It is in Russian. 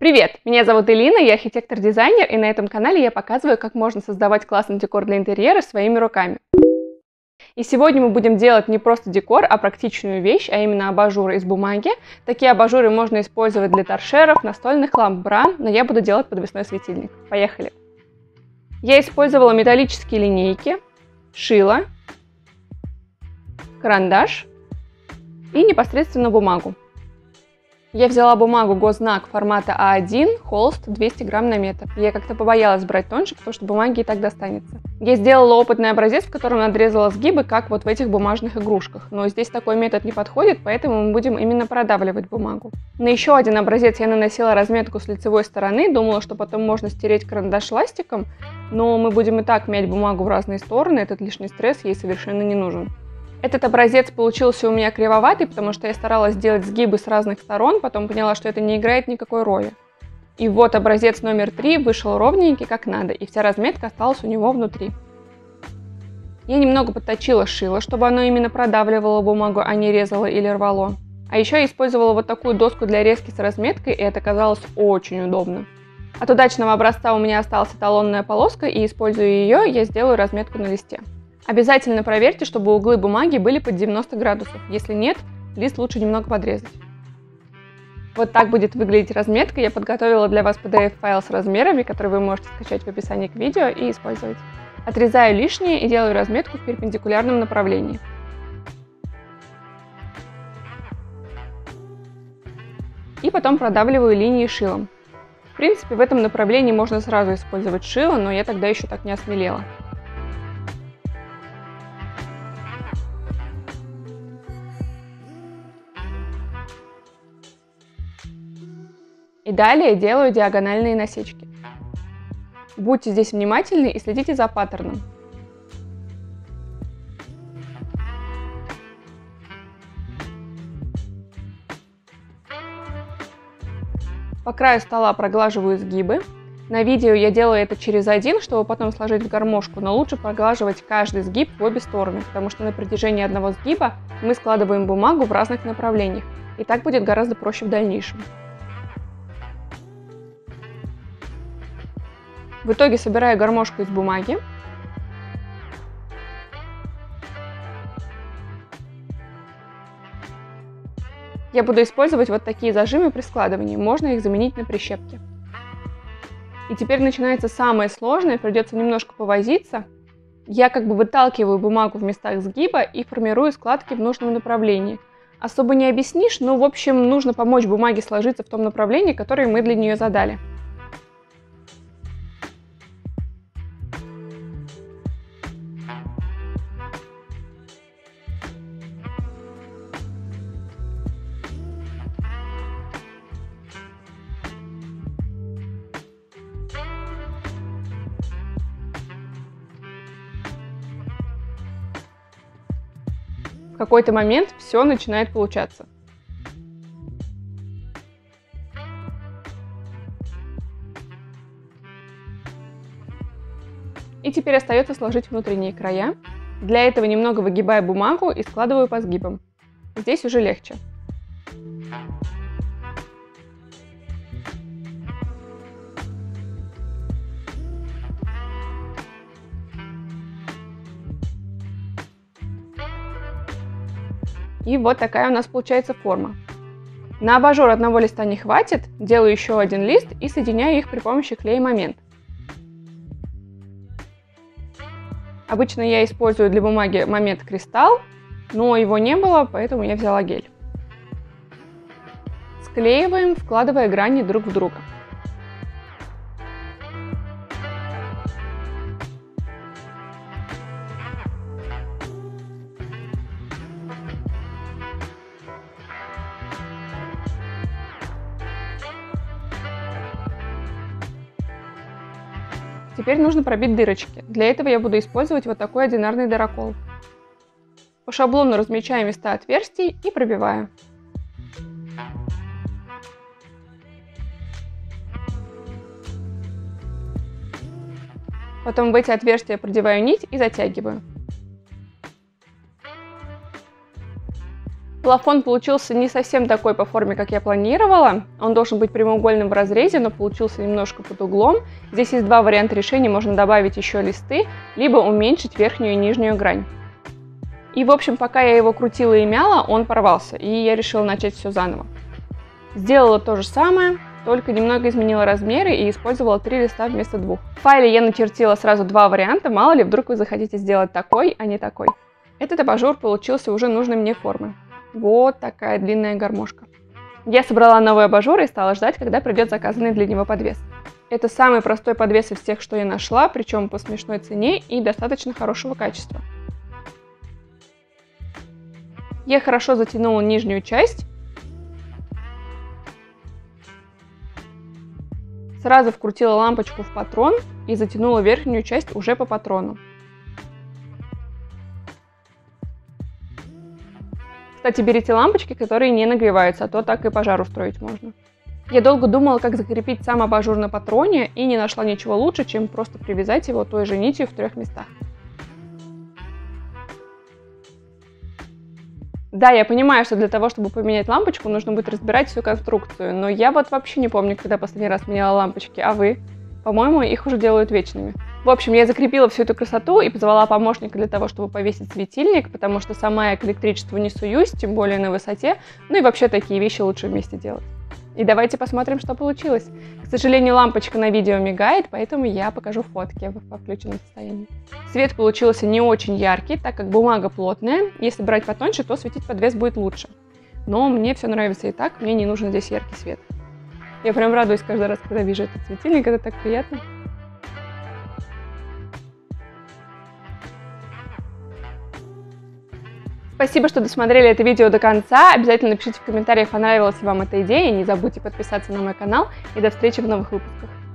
Привет! Меня зовут Элина, я архитектор-дизайнер, и на этом канале я показываю, как можно создавать классный декор для интерьера своими руками. И сегодня мы будем делать не просто декор, а практичную вещь, а именно абажуры из бумаги. Такие абажуры можно использовать для торшеров, настольных ламп, бра, но я буду делать подвесной светильник. Поехали! Я использовала металлические линейки, шило, карандаш и непосредственно бумагу. Я взяла бумагу Гознак формата А1, холст 200 грамм на метр. Я как-то побоялась брать тоньше, потому что бумаги и так достанется. Я сделала опытный образец, в котором надрезала сгибы, как вот в этих бумажных игрушках. Но здесь такой метод не подходит, поэтому мы будем именно продавливать бумагу. На еще один образец я наносила разметку с лицевой стороны. Думала, что потом можно стереть карандаш ластиком, но мы будем и так мять бумагу в разные стороны. Этот лишний стресс ей совершенно не нужен. Этот образец получился у меня кривоватый, потому что я старалась делать сгибы с разных сторон, потом поняла, что это не играет никакой роли. И вот образец номер 3 вышел ровненький как надо, и вся разметка осталась у него внутри. Я немного подточила шило, чтобы оно именно продавливало бумагу, а не резало или рвало. А еще я использовала вот такую доску для резки с разметкой, и это оказалось очень удобно. От удачного образца у меня осталась эталонная полоска, и, используя ее, я сделаю разметку на листе. Обязательно проверьте, чтобы углы бумаги были под 90 градусов. Если нет, лист лучше немного подрезать. Вот так будет выглядеть разметка. Я подготовила для вас PDF-файл с размерами, который вы можете скачать в описании к видео и использовать. Отрезаю лишнее и делаю разметку в перпендикулярном направлении. И потом продавливаю линии шилом. В принципе, в этом направлении можно сразу использовать шило, но я тогда еще так не осмелела. И далее делаю диагональные насечки. Будьте здесь внимательны и следите за паттерном. По краю стола проглаживаю сгибы. На видео я делаю это через один, чтобы потом сложить в гармошку, но лучше проглаживать каждый сгиб в обе стороны, потому что на протяжении одного сгиба мы складываем бумагу в разных направлениях, и так будет гораздо проще в дальнейшем. В итоге собираю гармошку из бумаги. Я буду использовать вот такие зажимы при складывании, можно их заменить на прищепки. И теперь начинается самое сложное, придется немножко повозиться. Я как бы выталкиваю бумагу в местах сгиба и формирую складки в нужном направлении. Особо не объяснишь, но в общем нужно помочь бумаге сложиться в том направлении, которое мы для нее задали. В какой-то момент все начинает получаться. И теперь остается сложить внутренние края. Для этого немного выгибаю бумагу и складываю по сгибам. Здесь уже легче. И вот такая у нас получается форма. На абажур одного листа не хватит, делаю еще один лист и соединяю их при помощи клея-момент. Обычно я использую для бумаги момент кристалл, но его не было, поэтому я взяла гель. Склеиваем, вкладывая грани друг в друга. Теперь нужно пробить дырочки. Для этого я буду использовать вот такой одинарный дырокол. По шаблону размечаю места отверстий и пробиваю. Потом в эти отверстия продеваю нить и затягиваю. Плафон получился не совсем такой по форме, как я планировала. Он должен быть прямоугольным в разрезе, но получился немножко под углом. Здесь есть два варианта решения. Можно добавить еще листы, либо уменьшить верхнюю и нижнюю грань. И, в общем, пока я его крутила и мяла, он порвался, и я решила начать все заново. Сделала то же самое, только немного изменила размеры и использовала 3 листа вместо 2. В файле я начертила сразу 2 варианта, мало ли, вдруг вы захотите сделать такой, а не такой. Этот абажур получился уже нужной мне формы. Вот такая длинная гармошка. Я собрала новый абажур и стала ждать, когда придет заказанный для него подвес. Это самый простой подвес из тех, что я нашла, причем по смешной цене и достаточно хорошего качества. Я хорошо затянула нижнюю часть. Сразу вкрутила лампочку в патрон и затянула верхнюю часть уже по патрону. Кстати, берите лампочки, которые не нагреваются, а то так и пожар устроить можно. Я долго думала, как закрепить сам абажур на патроне, и не нашла ничего лучше, чем просто привязать его той же нитью в 3 местах. Да, я понимаю, что для того, чтобы поменять лампочку, нужно будет разбирать всю конструкцию, но я вот вообще не помню, когда последний раз меняла лампочки, а вы? По-моему, их уже делают вечными. В общем, я закрепила всю эту красоту и позвала помощника для того, чтобы повесить светильник, потому что сама я к электричеству не суюсь, тем более на высоте, ну и вообще такие вещи лучше вместе делать. И давайте посмотрим, что получилось. К сожалению, лампочка на видео мигает, поэтому я покажу фотки в включенном состоянии. Свет получился не очень яркий, так как бумага плотная. Если брать потоньше, то светить подвес будет лучше. Но мне все нравится и так, мне не нужен здесь яркий свет. Я прям радуюсь каждый раз, когда вижу этот светильник, это так приятно. Спасибо, что досмотрели это видео до конца. Обязательно пишите в комментариях, понравилась ли вам эта идея. Не забудьте подписаться на мой канал. И до встречи в новых выпусках.